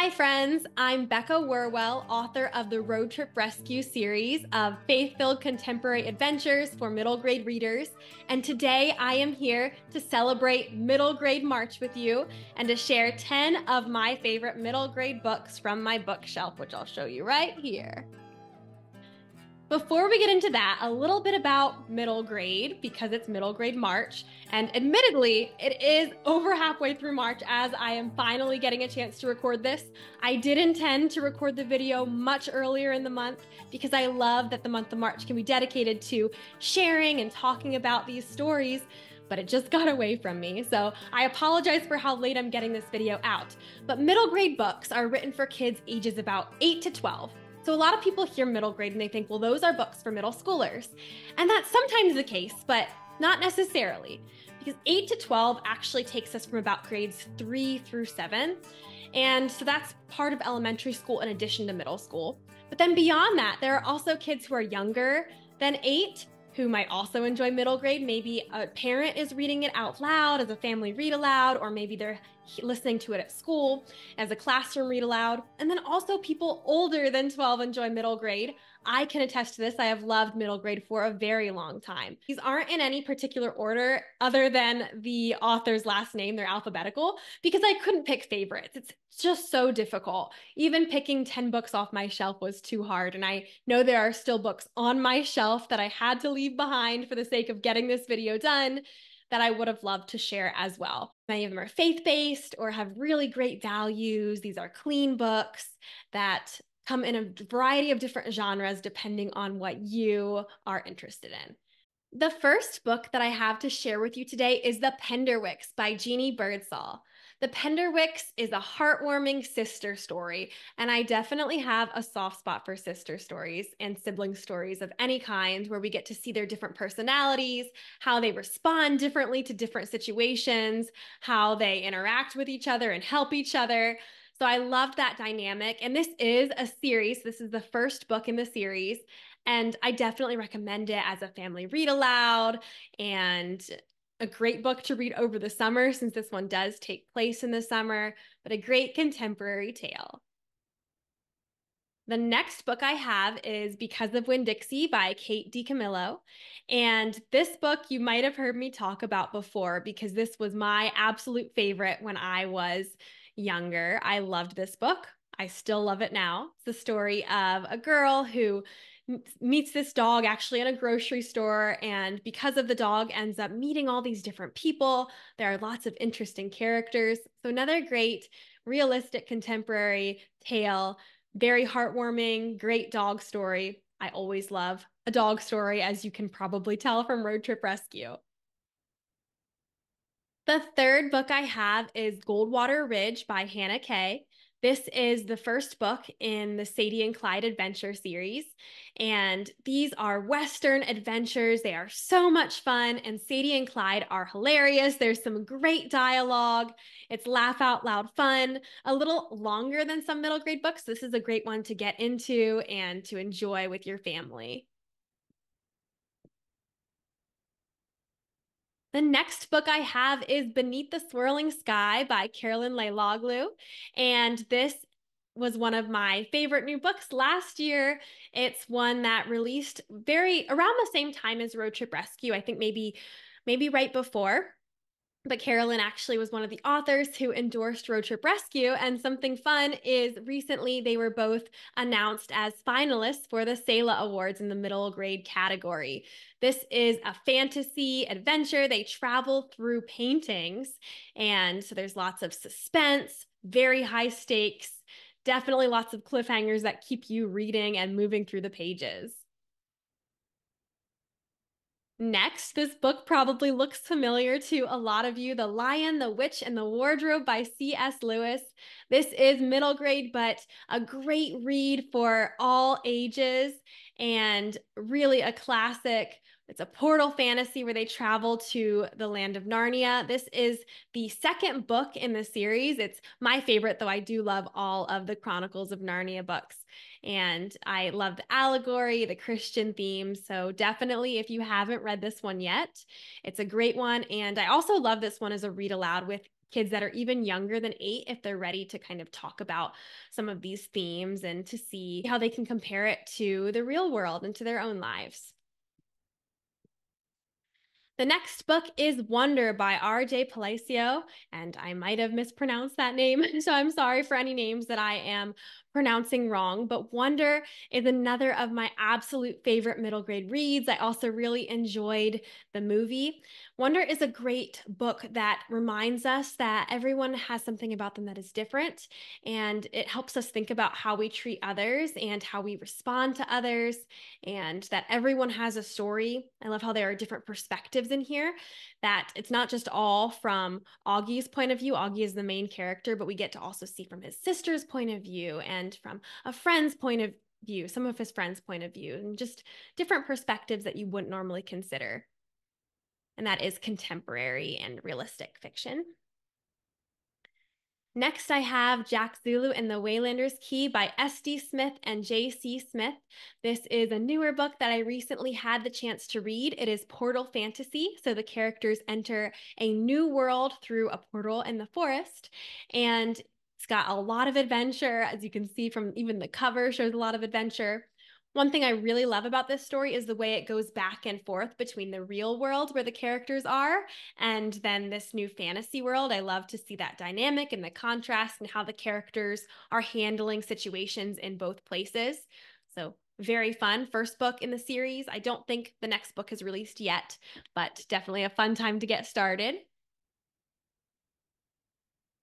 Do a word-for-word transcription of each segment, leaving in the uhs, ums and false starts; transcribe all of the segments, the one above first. Hi friends, I'm Becca Wierwille, author of the Road Trip Rescue series of faith-filled contemporary adventures for middle grade readers. And today I am here to celebrate middle grade March with you and to share ten of my favorite middle grade books from my bookshelf, which I'll show you right here. Before we get into that, a little bit about middle grade, because it's middle grade March, and admittedly, it is over halfway through March as I am finally getting a chance to record this. I did intend to record the video much earlier in the month because I love that the month of March can be dedicated to sharing and talking about these stories, but it just got away from me. So I apologize for how late I'm getting this video out. But middle grade books are written for kids ages about eight to twelve. So a lot of people hear middle grade and they think, well, those are books for middle schoolers. And that's sometimes the case, but not necessarily, because eight to twelve actually takes us from about grades three through seven. And so that's part of elementary school in addition to middle school. But then beyond that, there are also kids who are younger than eight who might also enjoy middle grade. Maybe a parent is reading it out loud as a family read aloud, or maybe they're listening to it at school as a classroom read aloud. And then also people older than twelve enjoy middle grade. I can attest to this. I have loved middle grade for a very long time. These aren't in any particular order other than the author's last name. They're alphabetical because I couldn't pick favorites. It's just so difficult. Even picking ten books off my shelf was too hard. And I know there are still books on my shelf that I had to leave behind for the sake of getting this video done that I would have loved to share as well. Many of them are faith-based or have really great values. These are clean books that come in a variety of different genres depending on what you are interested in. The first book that I have to share with you today is The Penderwicks by Jeanne Birdsall. The Penderwicks is a heartwarming sister story, and I definitely have a soft spot for sister stories and sibling stories of any kind where we get to see their different personalities, how they respond differently to different situations, how they interact with each other and help each other. So I loved that dynamic, and this is a series. This is the first book in the series, and I definitely recommend it as a family read aloud and a great book to read over the summer, since this one does take place in the summer, but a great contemporary tale. The next book I have is Because of Winn-Dixie by Kate DiCamillo. And this book you might have heard me talk about before because this was my absolute favorite when I was younger. I loved this book. I still love it now. It's the story of a girl who meets this dog actually in a grocery store, and because of the dog ends up meeting all these different people. There are lots of interesting characters. So another great realistic contemporary tale, very heartwarming, great dog story. I always love a dog story, as you can probably tell from Road Trip Rescue. The third book I have is Goldwater Ridge by Hannah Kaye. This is the first book in the Sadie and Clyde adventure series, and these are Western adventures. They are so much fun, and Sadie and Clyde are hilarious. There's some great dialogue. It's laugh out loud fun, a little longer than some middle grade books. This is a great one to get into and to enjoy with your family. The next book I have is Beneath the Swirling Sky by Carolyn Leiloglou, and this was one of my favorite new books last year. It's one that released very around the same time as Road Trip Rescue, I think maybe, maybe right before. But Carolyn actually was one of the authors who endorsed Road Trip Rescue. And something fun is recently they were both announced as finalists for the Sela Awards in the middle grade category. This is a fantasy adventure. They travel through paintings. And so there's lots of suspense, very high stakes, definitely lots of cliffhangers that keep you reading and moving through the pages. Next, this book probably looks familiar to a lot of you, The Lion, the Witch, and the Wardrobe by C S Lewis. This is middle grade, but a great read for all ages and really a classic. It's a portal fantasy where they travel to the land of Narnia. This is the second book in the series. It's my favorite, though I do love all of the Chronicles of Narnia books. And I love the allegory, the Christian theme. So definitely, if you haven't read this one yet, it's a great one. And I also love this one as a read aloud with kids that are even younger than eight, if they're ready to kind of talk about some of these themes and to see how they can compare it to the real world and to their own lives. The next book is Wonder by R J Palacio, and I might have mispronounced that name, so I'm sorry for any names that I am pronouncing wrong, but Wonder is another of my absolute favorite middle grade reads. I also really enjoyed the movie. Wonder is a great book that reminds us that everyone has something about them that is different, and it helps us think about how we treat others and how we respond to others, and that everyone has a story. I love how there are different perspectives in here, that it's not just all from Augie's point of view. Auggie is the main character, but we get to also see from his sister's point of view and from a friend's point of view, some of his friends' point of view, and just different perspectives that you wouldn't normally consider. And that is contemporary and realistic fiction. Next, I have Jack Zulu and the Waylander's Key by S D Smith and J C Smith. This is a newer book that I recently had the chance to read. It is portal fantasy, so the characters enter a new world through a portal in the forest, and it's got a lot of adventure. As you can see from even the cover, shows a lot of adventure. One thing I really love about this story is the way it goes back and forth between the real world where the characters are and then this new fantasy world. I love to see that dynamic and the contrast and how the characters are handling situations in both places. So very fun. First book in the series. I don't think the next book is released yet, but definitely a fun time to get started.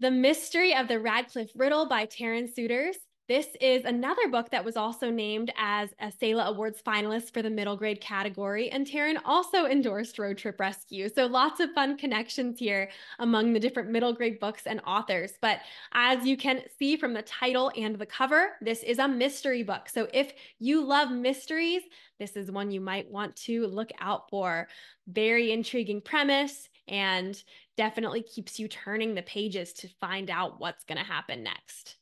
The Mystery of the Radcliffe Riddle by Taryn Souders. This is another book that was also named as a Sela Awards finalist for the middle grade category, and Taryn also endorsed Road Trip Rescue. So lots of fun connections here among the different middle grade books and authors. But as you can see from the title and the cover, this is a mystery book. So if you love mysteries, this is one you might want to look out for. Very intriguing premise, and definitely keeps you turning the pages to find out what's going to happen next.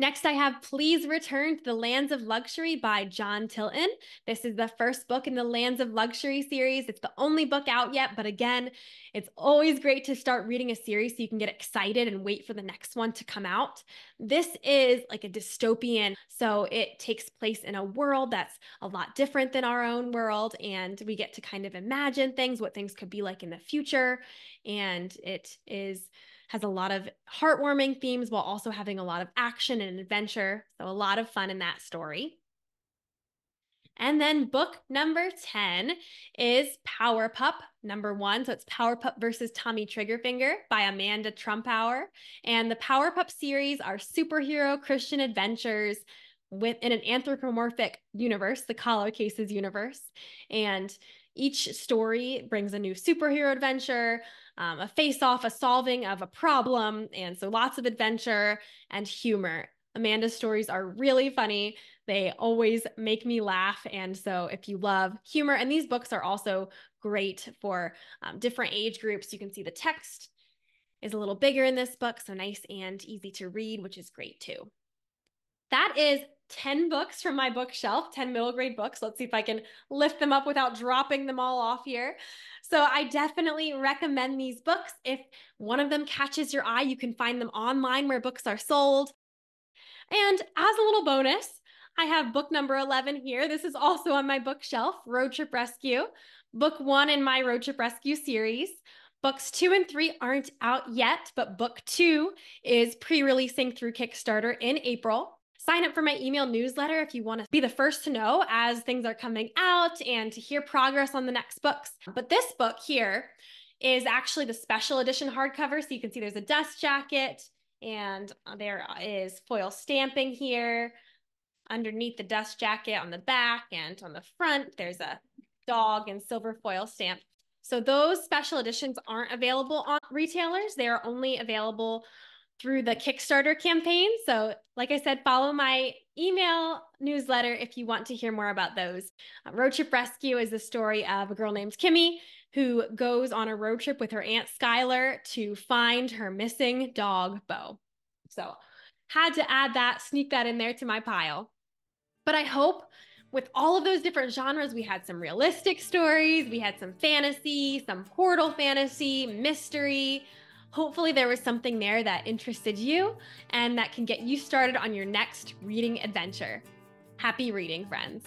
Next, I have Please Return to the Lands of Luxury by Jon Tilton. This is the first book in the Lands of Luxury series. It's the only book out yet, but again, it's always great to start reading a series so you can get excited and wait for the next one to come out. This is like a dystopian, so it takes place in a world that's a lot different than our own world, and we get to kind of imagine things, what things could be like in the future, and it is... has a lot of heartwarming themes while also having a lot of action and adventure. So a lot of fun in that story. And then book number ten is Power Pup number one. So it's Power Pup versus Tommy Triggerfinger by Amanda Trumpower. And the Power Pup series are superhero Christian adventures within an anthropomorphic universe, the Collar Cases universe. And each story brings a new superhero adventure, Um, a face-off, a solving of a problem, and so lots of adventure and humor. Amanda's stories are really funny. They always make me laugh, and so if you love humor, and these books are also great for um, different age groups. You can see the text is a little bigger in this book, so nice and easy to read, which is great too. That is ten books from my bookshelf, ten middle grade books. Let's see if I can lift them up without dropping them all off here. So I definitely recommend these books. If one of them catches your eye, you can find them online where books are sold. And as a little bonus, I have book number eleven here. This is also on my bookshelf, Road Trip Rescue, book one in my Road Trip Rescue series. Books two and three aren't out yet, but book two is pre-releasing through Kickstarter in April. Sign up for my email newsletter if you want to be the first to know as things are coming out and to hear progress on the next books. But this book here is actually the special edition hardcover. So you can see there's a dust jacket and there is foil stamping here underneath the dust jacket on the back, and on the front there's a dog and silver foil stamp. So those special editions aren't available on retailers. They are only available through the Kickstarter campaign. So like I said, follow my email newsletter if you want to hear more about those. Uh, Road Trip Rescue is the story of a girl named Kimmy who goes on a road trip with her aunt Skylar to find her missing dog, Bo. So had to add that, sneak that in there to my pile. But I hope with all of those different genres, we had some realistic stories, we had some fantasy, some portal fantasy, mystery. Hopefully there was something there that interested you and that can get you started on your next reading adventure. Happy reading, friends.